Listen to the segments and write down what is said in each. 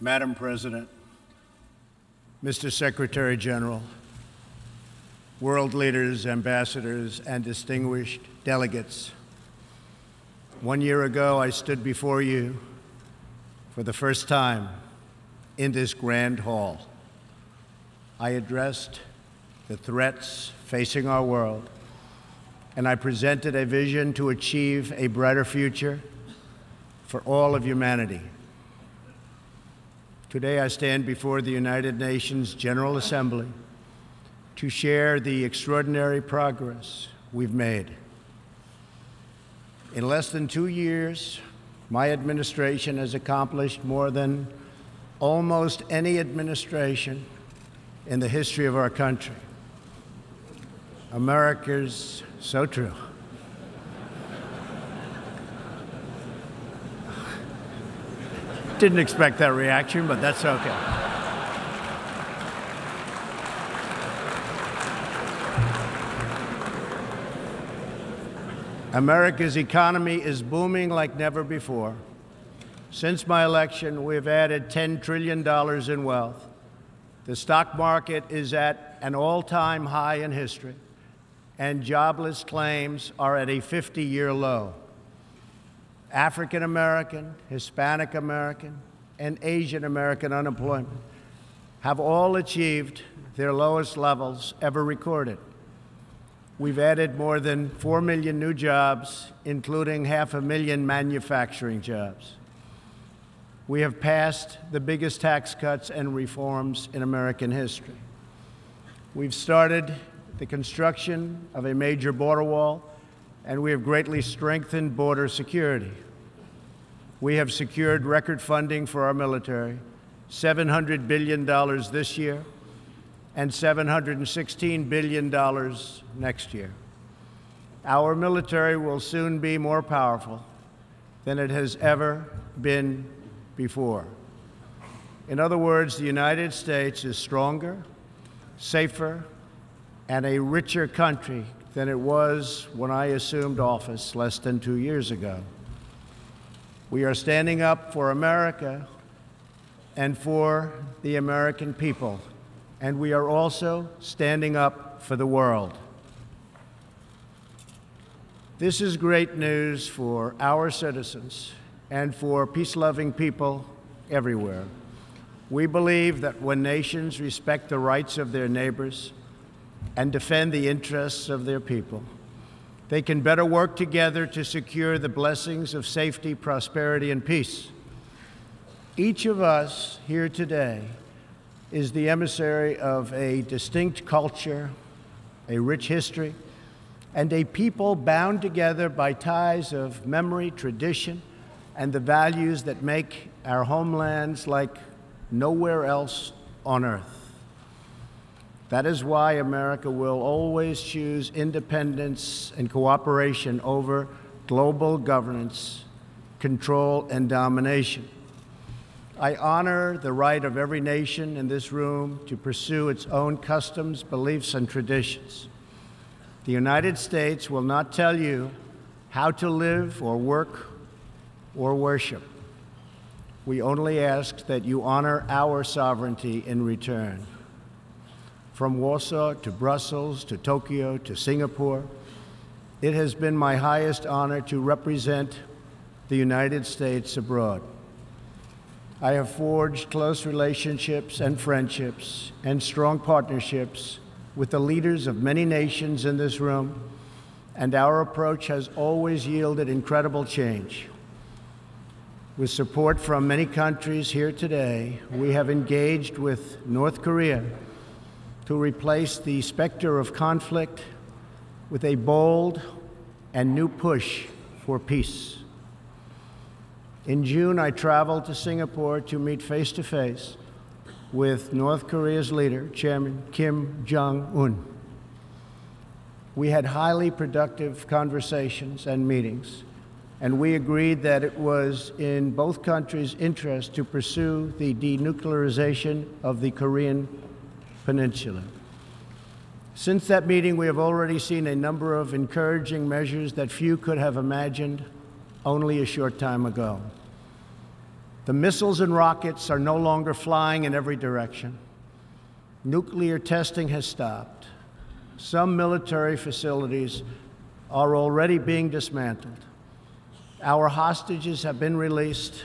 Madam President, Mr. Secretary General, world leaders, ambassadors, and distinguished delegates, 1 year ago I stood before you for the first time in this grand hall. I addressed the threats facing our world, and I presented a vision to achieve a brighter future for all of humanity. Today I stand before the United Nations General Assembly to share the extraordinary progress we've made. In less than 2 years, my administration has accomplished more than almost any administration in the history of our country. America's so true. Didn't expect that reaction, but that's okay. America's economy is booming like never before. Since my election, we've added $10 trillion in wealth. The stock market is at an all-time high in history, and jobless claims are at a 50-year low. African American, Hispanic American, and Asian American unemployment have all achieved their lowest levels ever recorded. We've added more than 4 million new jobs, including half a million manufacturing jobs. We have passed the biggest tax cuts and reforms in American history. We've started the construction of a major border wall, and we have greatly strengthened border security. We have secured record funding for our military, $700 billion this year and $716 billion next year. Our military will soon be more powerful than it has ever been before. In other words, the United States is stronger, safer, and a richer country than it was when I assumed office less than 2 years ago. We are standing up for America and for the American people, and we are also standing up for the world. This is great news for our citizens and for peace-loving people everywhere. We believe that when nations respect the rights of their neighbors and defend the interests of their people, they can better work together to secure the blessings of safety, prosperity, and peace. Each of us here today is the emissary of a distinct culture, a rich history, and a people bound together by ties of memory, tradition, and the values that make our homelands like nowhere else on earth. That is why America will always choose independence and cooperation over global governance, control, and domination. I honor the right of every nation in this room to pursue its own customs, beliefs, and traditions. The United States will not tell you how to live or work or worship. We only ask that you honor our sovereignty in return. From Warsaw to Brussels to Tokyo to Singapore, it has been my highest honor to represent the United States abroad. I have forged close relationships and friendships and strong partnerships with the leaders of many nations in this room, and our approach has always yielded incredible change. With support from many countries here today, we have engaged with North Korea to replace the specter of conflict with a bold and new push for peace. In June, I traveled to Singapore to meet face-to-face with North Korea's leader, Chairman Kim Jong-un. We had highly productive conversations and meetings, and we agreed that it was in both countries' interest to pursue the denuclearization of the Korean Peninsula. Since that meeting, we have already seen a number of encouraging measures that few could have imagined only a short time ago. The missiles and rockets are no longer flying in every direction. Nuclear testing has stopped. Some military facilities are already being dismantled. Our hostages have been released,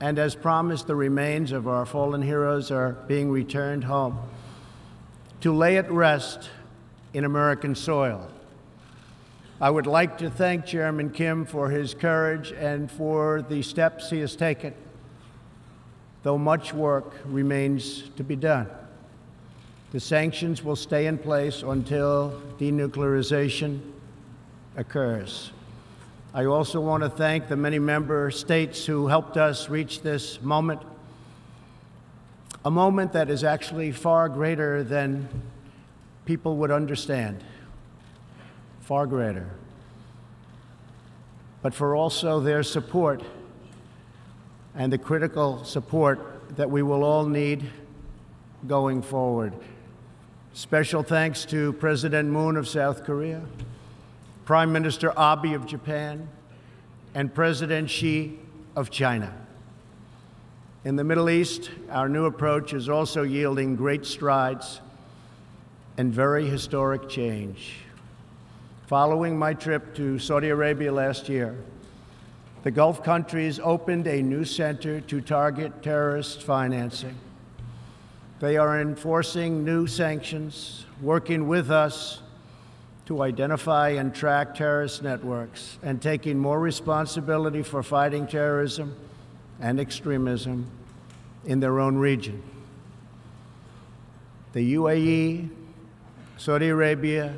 and as promised, the remains of our fallen heroes are being returned home to lay at rest in American soil. I would like to thank Chairman Kim for his courage and for the steps he has taken, though much work remains to be done. The sanctions will stay in place until denuclearization occurs. I also want to thank the many member states who helped us reach this moment, a moment that is actually far greater than people would understand, far greater, but for also their support and the critical support that we will all need going forward. Special thanks to President Moon of South Korea, Prime Minister Abe of Japan, and President Xi of China. In the Middle East, our new approach is also yielding great strides and very historic change. Following my trip to Saudi Arabia last year, the Gulf countries opened a new center to target terrorist financing. They are enforcing new sanctions, working with us to identify and track terrorist networks, and taking more responsibility for fighting terrorism and extremism in their own region. The UAE, Saudi Arabia,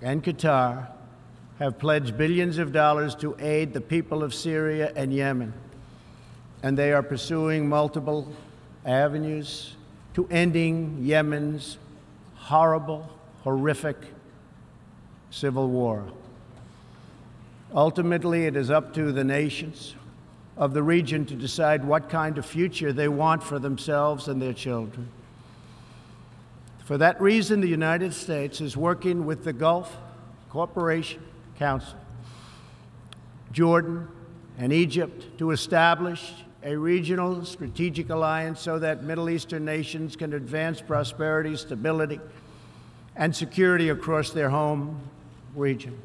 and Qatar have pledged billions of dollars to aid the people of Syria and Yemen, and they are pursuing multiple avenues to ending Yemen's horrible, horrific civil war. Ultimately, it is up to the nations of the region to decide what kind of future they want for themselves and their children. For that reason, the United States is working with the Gulf Cooperation Council, Jordan, and Egypt to establish a regional strategic alliance so that Middle Eastern nations can advance prosperity, stability, and security across their home region.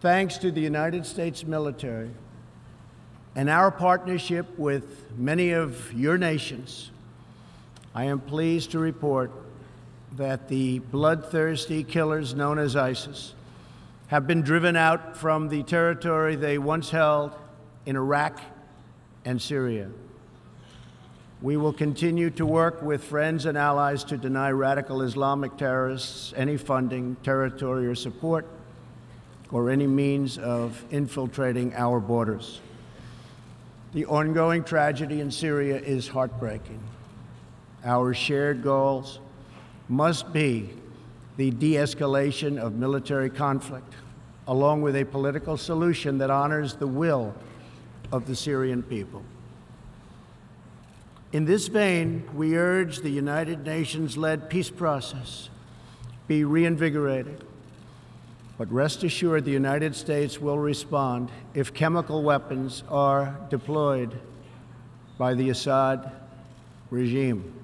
Thanks to the United States military and our partnership with many of your nations, I am pleased to report that the bloodthirsty killers known as ISIS have been driven out from the territory they once held in Iraq and Syria. We will continue to work with friends and allies to deny radical Islamic terrorists any funding, territory, or support, or any means of infiltrating our borders. The ongoing tragedy in Syria is heartbreaking. Our shared goals must be the de-escalation of military conflict, along with a political solution that honors the will of the Syrian people. In this vein, we urge the United Nations-led peace process be reinvigorated. But rest assured, the United States will respond if chemical weapons are deployed by the Assad regime.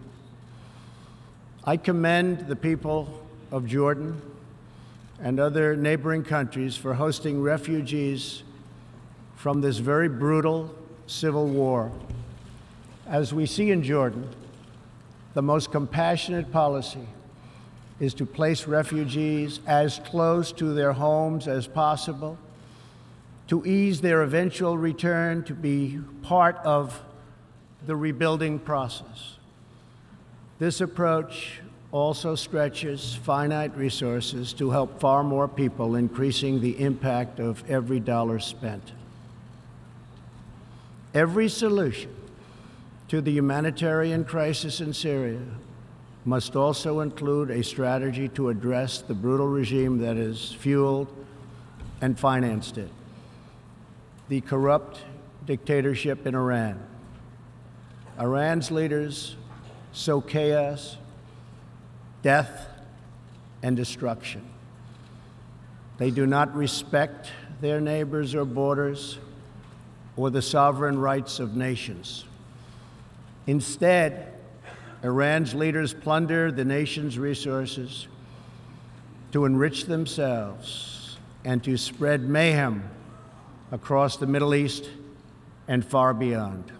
I commend the people of Jordan and other neighboring countries for hosting refugees from this very brutal civil war. As we see in Jordan, the most compassionate policy is to place refugees as close to their homes as possible, to ease their eventual return, to be part of the rebuilding process. This approach also stretches finite resources to help far more people, increasing the impact of every dollar spent. Every solution to the humanitarian crisis in Syria must also include a strategy to address the brutal regime that has fueled and financed it, the corrupt dictatorship in Iran. Iran's leaders sow chaos, death, and destruction. They do not respect their neighbors or borders or the sovereign rights of nations. Instead, Iran's leaders plunder the nation's resources to enrich themselves and to spread mayhem across the Middle East and far beyond.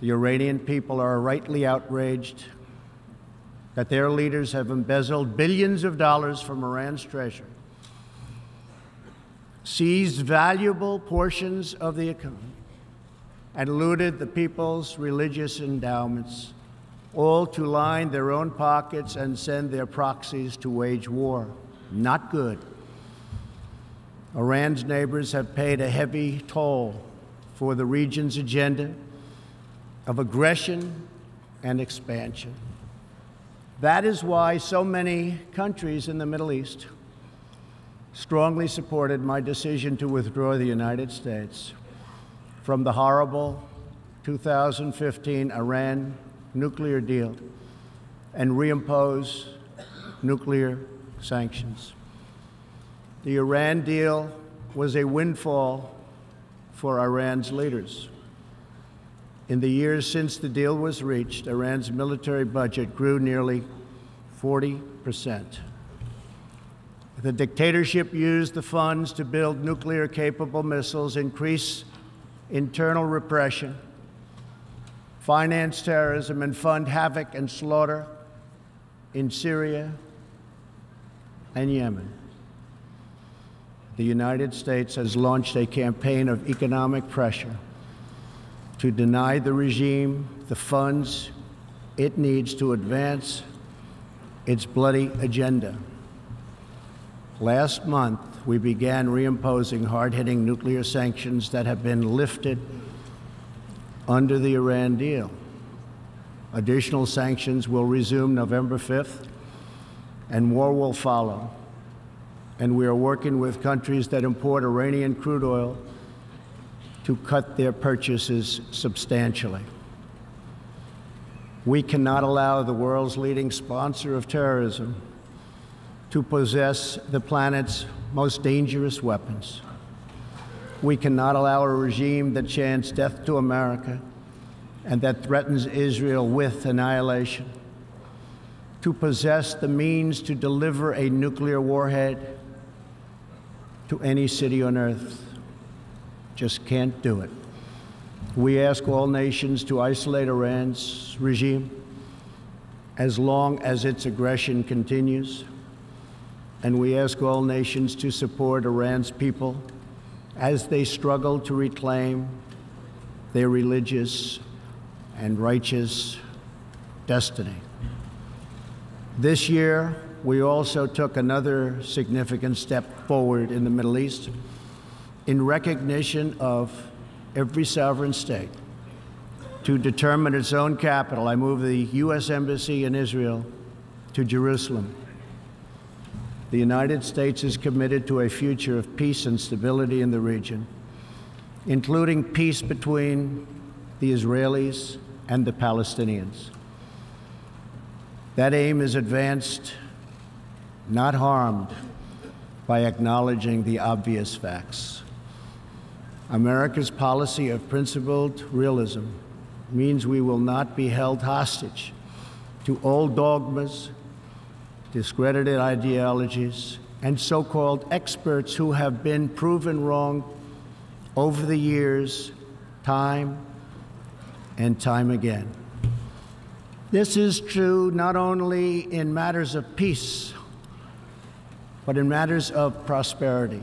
The Iranian people are rightly outraged that their leaders have embezzled billions of dollars from Iran's treasury, seized valuable portions of the economy, and looted the people's religious endowments, all to line their own pockets and send their proxies to wage war. Not good. Iran's neighbors have paid a heavy toll for the region's agenda of aggression and expansion. That is why so many countries in the Middle East strongly supported my decision to withdraw the United States from the horrible 2015 Iran nuclear deal and reimpose nuclear sanctions. The Iran deal was a windfall for Iran's leaders. In the years since the deal was reached, Iran's military budget grew nearly 40%. The dictatorship used the funds to build nuclear-capable missiles, increase internal repression, finance terrorism, and fund havoc and slaughter in Syria and Yemen. The United States has launched a campaign of economic pressure to deny the regime the funds it needs to advance its bloody agenda. Last month, we began reimposing hard-hitting nuclear sanctions that have been lifted under the Iran deal. Additional sanctions will resume November 5th, and war will follow. And we are working with countries that import Iranian crude oil to cut their purchases substantially. We cannot allow the world's leading sponsor of terrorism to possess the planet's most dangerous weapons. We cannot allow a regime that chants death to America and that threatens Israel with annihilation to possess the means to deliver a nuclear warhead to any city on earth. Just can't do it. We ask all nations to isolate Iran's regime as long as its aggression continues. And we ask all nations to support Iran's people as they struggle to reclaim their religious and righteous destiny. This year, we also took another significant step forward in the Middle East in recognition of every sovereign state to determine its own capital. I moved the U.S. Embassy in Israel to Jerusalem. The United States is committed to a future of peace and stability in the region, including peace between the Israelis and the Palestinians. That aim is advanced, not harmed, by acknowledging the obvious facts. America's policy of principled realism means we will not be held hostage to old dogmas, discredited ideologies, and so-called experts who have been proven wrong over the years, time and time again. This is true not only in matters of peace, but in matters of prosperity.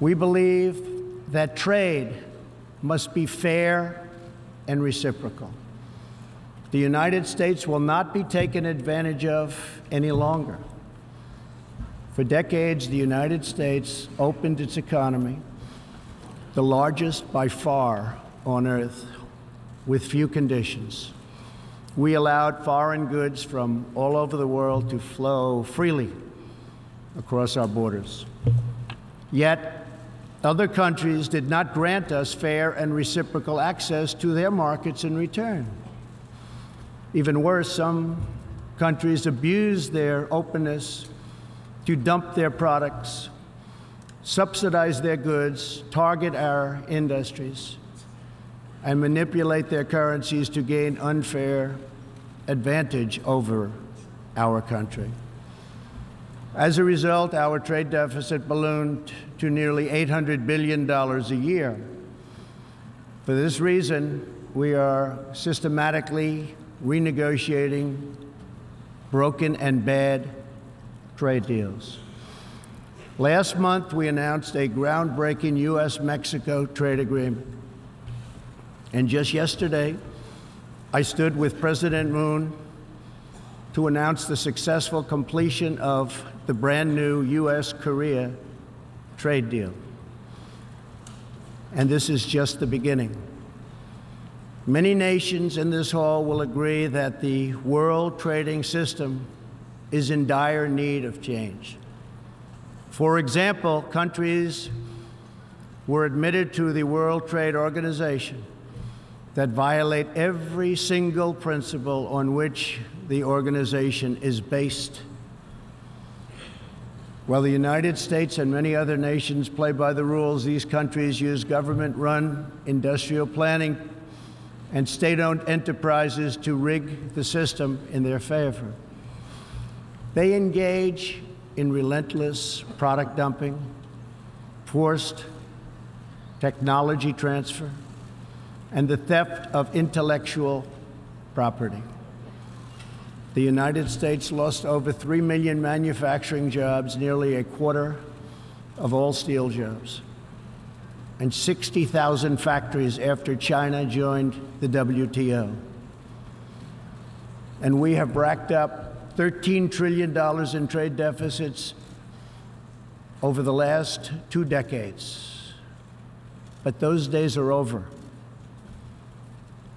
We believe that trade must be fair and reciprocal. The United States will not be taken advantage of any longer. For decades, the United States opened its economy, the largest by far on Earth, with few conditions. We allowed foreign goods from all over the world to flow freely across our borders. Yet, other countries did not grant us fair and reciprocal access to their markets in return. Even worse, some countries abuse their openness to dump their products, subsidize their goods, target our industries, and manipulate their currencies to gain unfair advantage over our country. As a result, our trade deficit ballooned to nearly $800 billion a year. For this reason, we are systematically renegotiating broken and bad trade deals. Last month, we announced a groundbreaking U.S.-Mexico trade agreement. And just yesterday, I stood with President Moon to announce the successful completion of the brand new U.S.-Korea trade deal. And this is just the beginning. Many nations in this hall will agree that the world trading system is in dire need of change. For example, countries were admitted to the World Trade Organization that violate every single principle on which the organization is based. While the United States and many other nations play by the rules, these countries use government-run industrial planning and state-owned enterprises to rig the system in their favor. They engage in relentless product dumping, forced technology transfer, and the theft of intellectual property. The United States lost over 3 million manufacturing jobs, nearly a quarter of all steel jobs, and 60,000 factories after China joined the WTO. And we have racked up $13 trillion in trade deficits over the last 2 decades. But those days are over.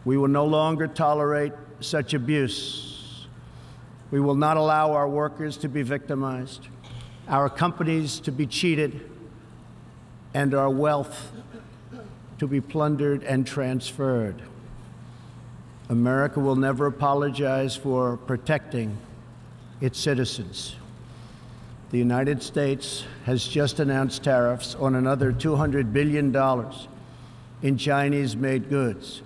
We will no longer tolerate such abuse. We will not allow our workers to be victimized, our companies to be cheated, and our wealth to be plundered and transferred. America will never apologize for protecting its citizens. The United States has just announced tariffs on another $200 billion in Chinese-made goods,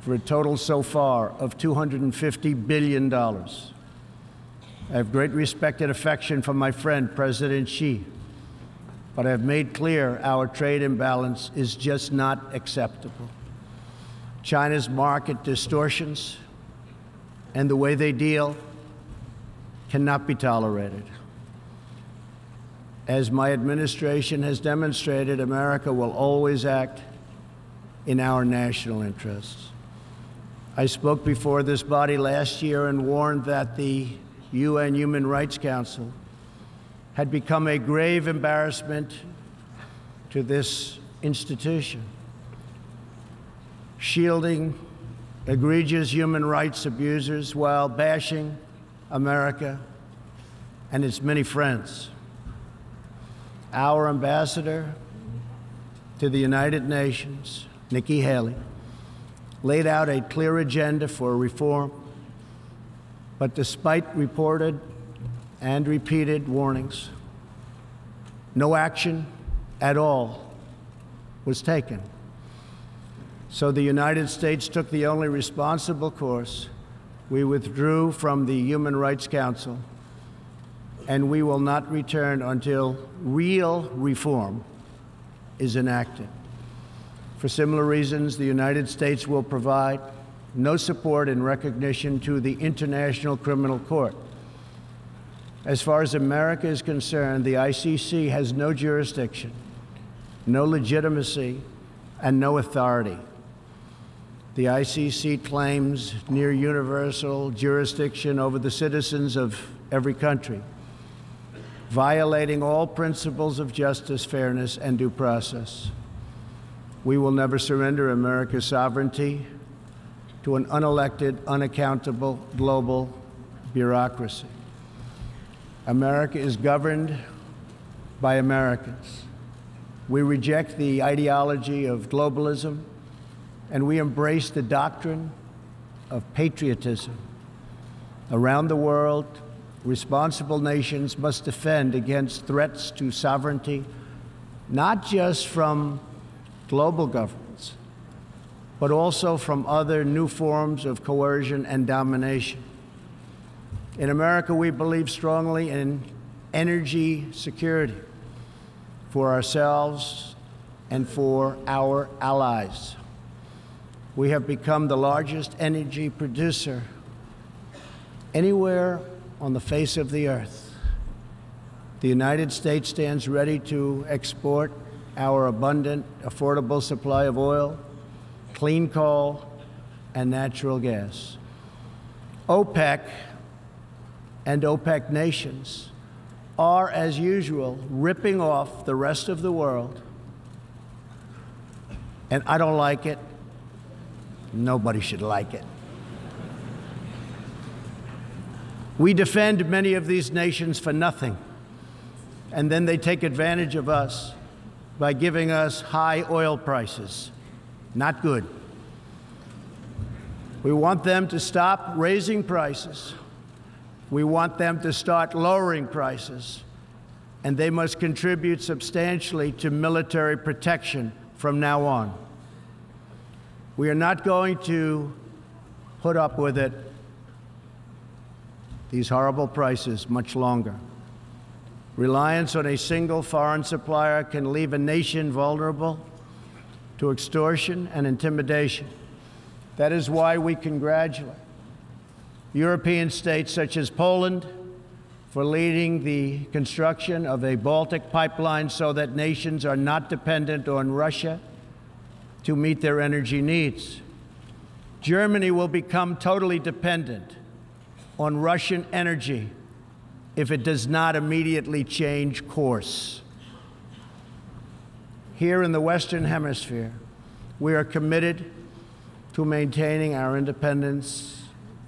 for a total so far of $250 billion. I have great respect and affection for my friend, President Xi, but I have made clear our trade imbalance is just not acceptable. China's market distortions and the way they deal cannot be tolerated. As my administration has demonstrated, America will always act in our national interests. I spoke before this body last year and warned that the UN Human Rights Council had become a grave embarrassment to this institution, shielding egregious human rights abusers while bashing America and its many friends. Our ambassador to the United Nations, Nikki Haley, laid out a clear agenda for reform, but despite reported and repeated warnings, no action at all was taken. So the United States took the only responsible course. We withdrew from the Human Rights Council, and we will not return until real reform is enacted. For similar reasons, the United States will provide no support and recognition to the International Criminal Court. As far as America is concerned, the ICC has no jurisdiction, no legitimacy, and no authority. The ICC claims near universal jurisdiction over the citizens of every country, violating all principles of justice, fairness, and due process. We will never surrender America's sovereignty to an unelected, unaccountable global bureaucracy. America is governed by Americans. We reject the ideology of globalism, and we embrace the doctrine of patriotism. Around the world, responsible nations must defend against threats to sovereignty, not just from global governments, but also from other new forms of coercion and domination. In America, we believe strongly in energy security for ourselves and for our allies. We have become the largest energy producer anywhere on the face of the earth. The United States stands ready to export our abundant, affordable supply of oil, clean coal, and natural gas. OPEC and OPEC nations are, as usual, ripping off the rest of the world, and I don't like it. Nobody should like it. We defend many of these nations for nothing, and then they take advantage of us by giving us high oil prices. Not good. We want them to stop raising prices. We want them to start lowering prices, and they must contribute substantially to military protection from now on. We are not going to put up with it, these horrible prices, much longer. Reliance on a single foreign supplier can leave a nation vulnerable to extortion and intimidation. That is why we congratulate European states such as Poland for leading the construction of a Baltic pipeline so that nations are not dependent on Russia to meet their energy needs. Germany will become totally dependent on Russian energy if it does not immediately change course. Here in the Western Hemisphere, we are committed to maintaining our independence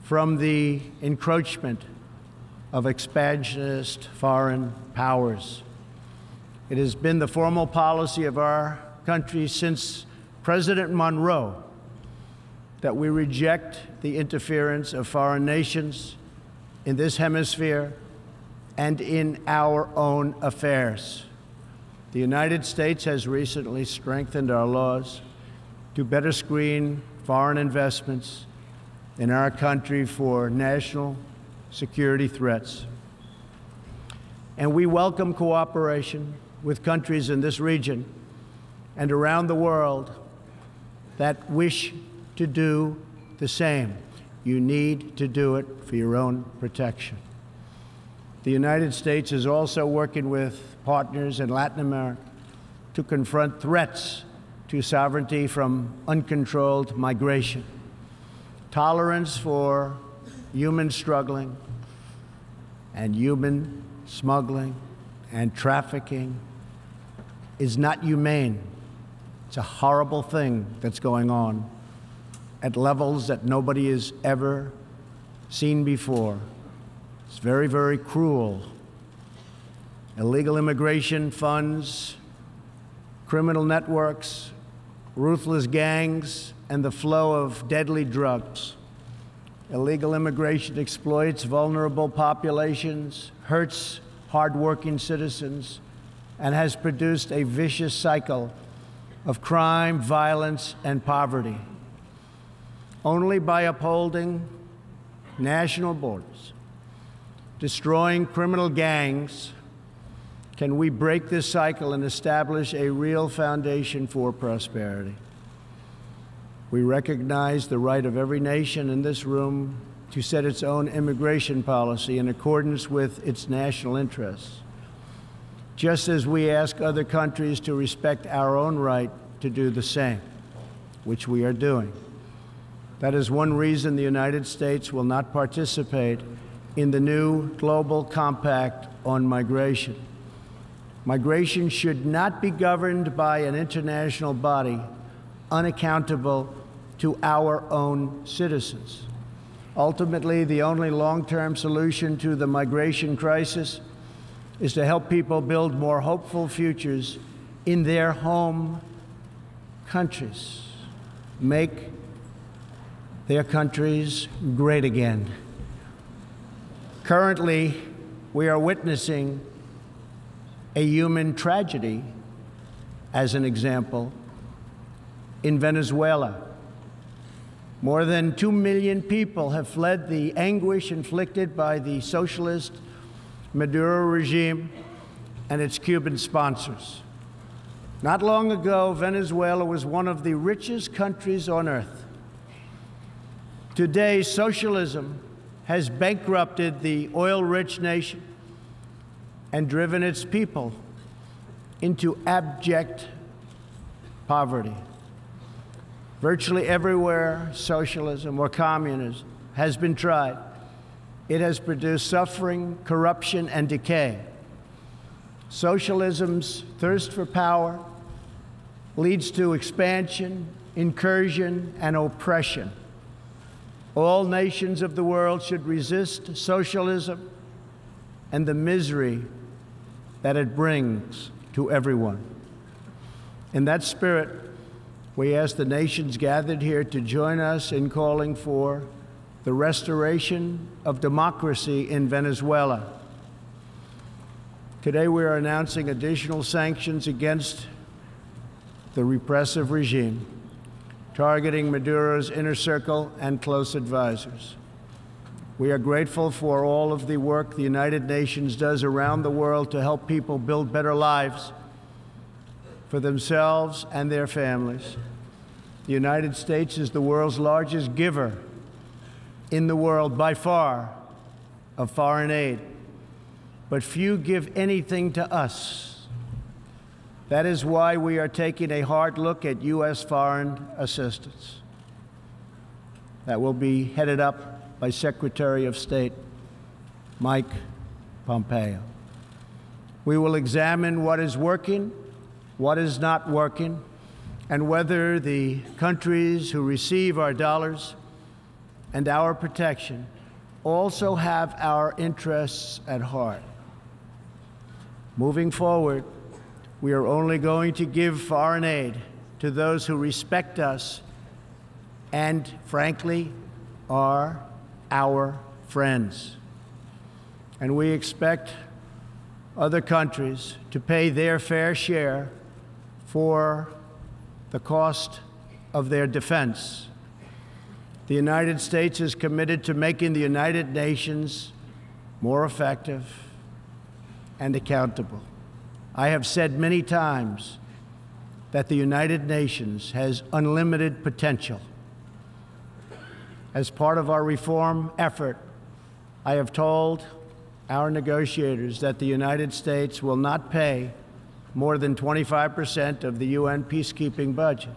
from the encroachment of expansionist foreign powers. It has been the formal policy of our country since President Monroe that we reject the interference of foreign nations in this hemisphere and in our own affairs. The United States has recently strengthened our laws to better screen foreign investments in our country for national security threats. And we welcome cooperation with countries in this region and around the world that wish to do the same. You need to do it for your own protection. The United States is also working with partners in Latin America to confront threats to sovereignty from uncontrolled migration. Tolerance for human struggling and human smuggling and trafficking is not humane. It's a horrible thing that's going on at levels that nobody has ever seen before. It's very, very cruel. Illegal immigration funds, criminal networks, ruthless gangs, and the flow of deadly drugs. Illegal immigration exploits vulnerable populations, hurts hardworking citizens, and has produced a vicious cycle of crime, violence, and poverty. Only by upholding national borders, destroying criminal gangs, can we break this cycle and establish a real foundation for prosperity. We recognize the right of every nation in this room to set its own immigration policy in accordance with its national interests, just as we ask other countries to respect our own right to do the same, which we are doing. That is one reason the United States will not participate in the new global compact on migration. Migration should not be governed by an international body unaccountable to our own citizens. Ultimately, the only long-term solution to the migration crisis is to help people build more hopeful futures in their home countries, make their countries great again. Currently, we are witnessing a human tragedy, as an example, in Venezuela, More than 2 million people have fled the anguish inflicted by the socialist Maduro regime and its Cuban sponsors. Not long ago, Venezuela was one of the richest countries on earth. Today, socialism has bankrupted the oil-rich nation and driven its people into abject poverty. Virtually everywhere socialism or communism has been tried, it has produced suffering, corruption, and decay. Socialism's thirst for power leads to expansion, incursion, and oppression. All nations of the world should resist socialism and the misery that it brings to everyone. In that spirit, we ask the nations gathered here to join us in calling for the restoration of democracy in Venezuela. Today we are announcing additional sanctions against the repressive regime, targeting Maduro's inner circle and close advisors. We are grateful for all of the work the United Nations does around the world to help people build better lives for themselves and their families. The United States is the world's largest giver in the world, by far, of foreign aid. But few give anything to us. That is why we are taking a hard look at U.S. foreign assistance. That will be headed up by Secretary of State Mike Pompeo. We will examine what is working, what is not working, and whether the countries who receive our dollars and our protection also have our interests at heart. Moving forward, we are only going to give foreign aid to those who respect us and, frankly, are our friends. And we expect other countries to pay their fair share for the cost of their defense. The United States is committed to making the United Nations more effective and accountable. I have said many times that the United Nations has unlimited potential. As part of our reform effort, I have told our negotiators that the United States will not pay more than 25% of the UN peacekeeping budget.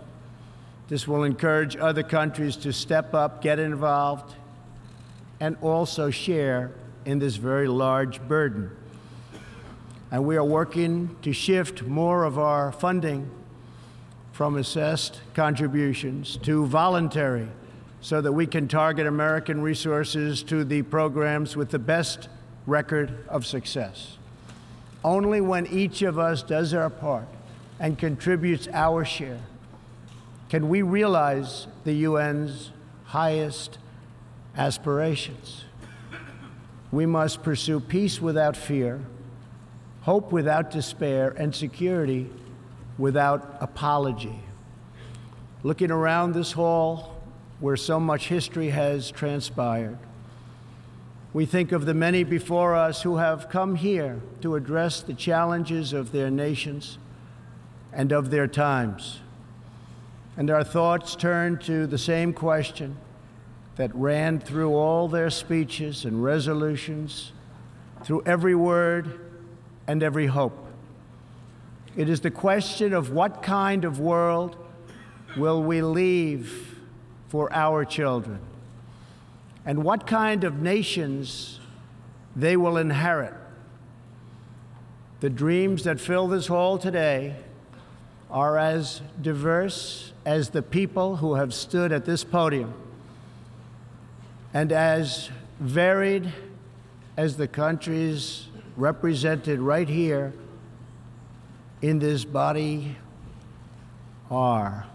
This will encourage other countries to step up, get involved, and also share in this very large burden. And we are working to shift more of our funding from assessed contributions to voluntary, so that we can target American resources to the programs with the best record of success. Only when each of us does our part and contributes our share can we realize the UN's highest aspirations. We must pursue peace without fear, hope without despair, and security without apology. Looking around this hall, where so much history has transpired, we think of the many before us who have come here to address the challenges of their nations and of their times. And our thoughts turn to the same question that ran through all their speeches and resolutions, through every word and every hope. It is the question of what kind of world will we leave for our children, and what kind of nations they will inherit. The dreams that fill this hall today are as diverse as the people who have stood at this podium, and as varied as the countries represented right here in this body are.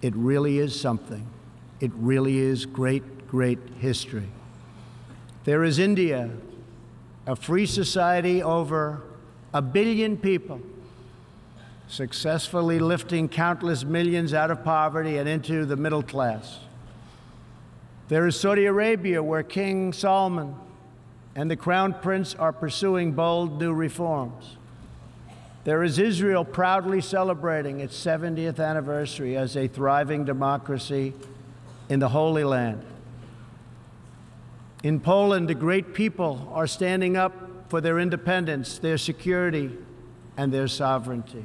It really is something. It really is great, great history. There is India, a free society over 1 billion people, successfully lifting countless millions out of poverty and into the middle class. There is Saudi Arabia, where King Salman and the Crown Prince are pursuing bold new reforms. There is Israel, proudly celebrating its 70th anniversary as a thriving democracy in the Holy Land. In Poland, the great people are standing up for their independence, their security, and their sovereignty.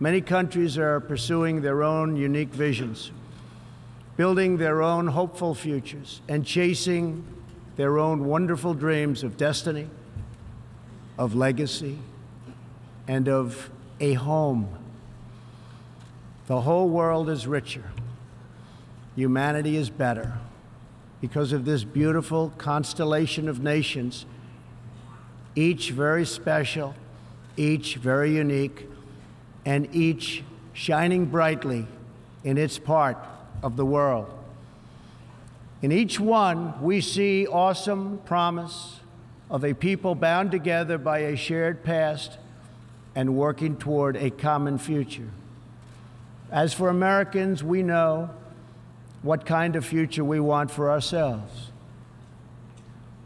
Many countries are pursuing their own unique visions, building their own hopeful futures, and chasing their own wonderful dreams of destiny, of legacy, and of a home. The whole world is richer. Humanity is better because of this beautiful constellation of nations, each very special, each very unique, and each shining brightly in its part of the world. In each one, we see awesome promise of a people bound together by a shared past and working toward a common future. As for Americans, we know what kind of future we want for ourselves.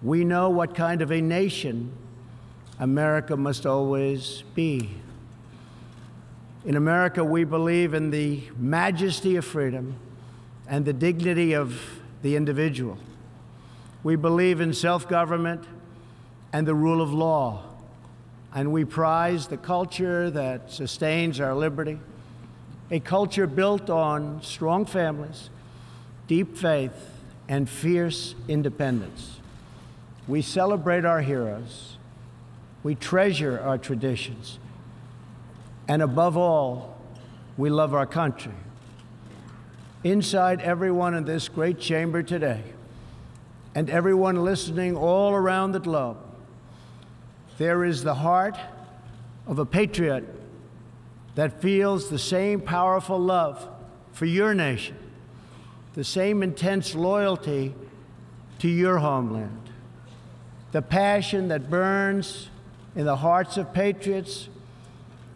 We know what kind of a nation America must always be. In America, we believe in the majesty of freedom and the dignity of the individual. We believe in self-government and the rule of law, and we prize the culture that sustains our liberty, a culture built on strong families, deep faith, and fierce independence. We celebrate our heroes, we treasure our traditions, and above all, we love our country. Inside everyone in this great chamber today, and everyone listening all around the globe, there is the heart of a patriot that feels the same powerful love for your nation, the same intense loyalty to your homeland. The passion that burns in the hearts of patriots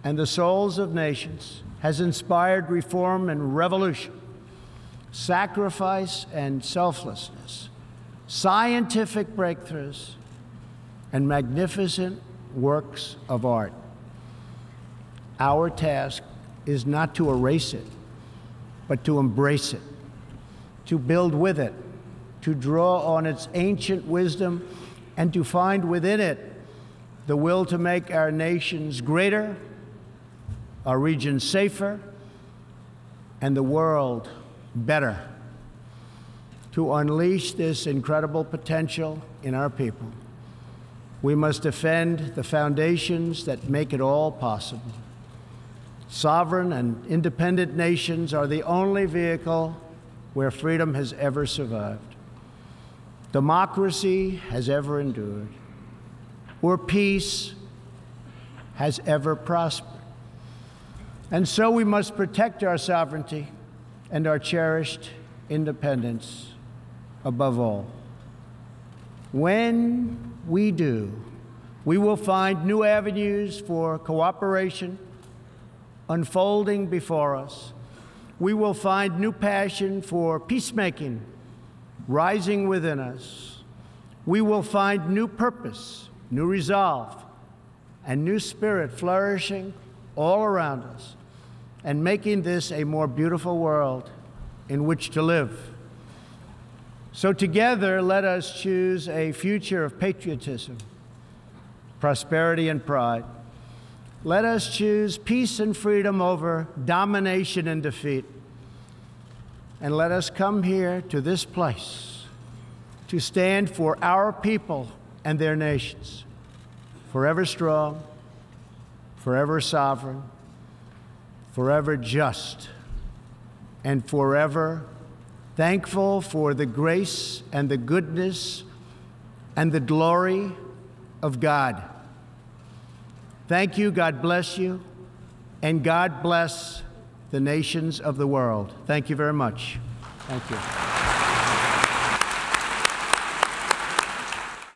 and the souls of nations has inspired reform and revolution, sacrifice and selflessness, scientific breakthroughs, and magnificent works of art. Our task is not to erase it, but to embrace it, to build with it, to draw on its ancient wisdom, and to find within it the will to make our nations greater, our region safer, and the world better. To unleash this incredible potential in our people, we must defend the foundations that make it all possible. Sovereign and independent nations are the only vehicle where freedom has ever survived, democracy has ever endured, where peace has ever prospered. And so we must protect our sovereignty and our cherished independence above all. When we do, we will find new avenues for cooperation unfolding before us. We will find new passion for peacemaking rising within us. We will find new purpose, new resolve, and new spirit flourishing all around us, and making this a more beautiful world in which to live. So together, let us choose a future of patriotism, prosperity, and pride. Let us choose peace and freedom over domination and defeat. And let us come here to this place to stand for our people and their nations, forever strong, forever sovereign, forever just, and forever thankful for the grace and the goodness and the glory of God. Thank you, God bless you, and God bless the nations of the world. Thank you very much. Thank you.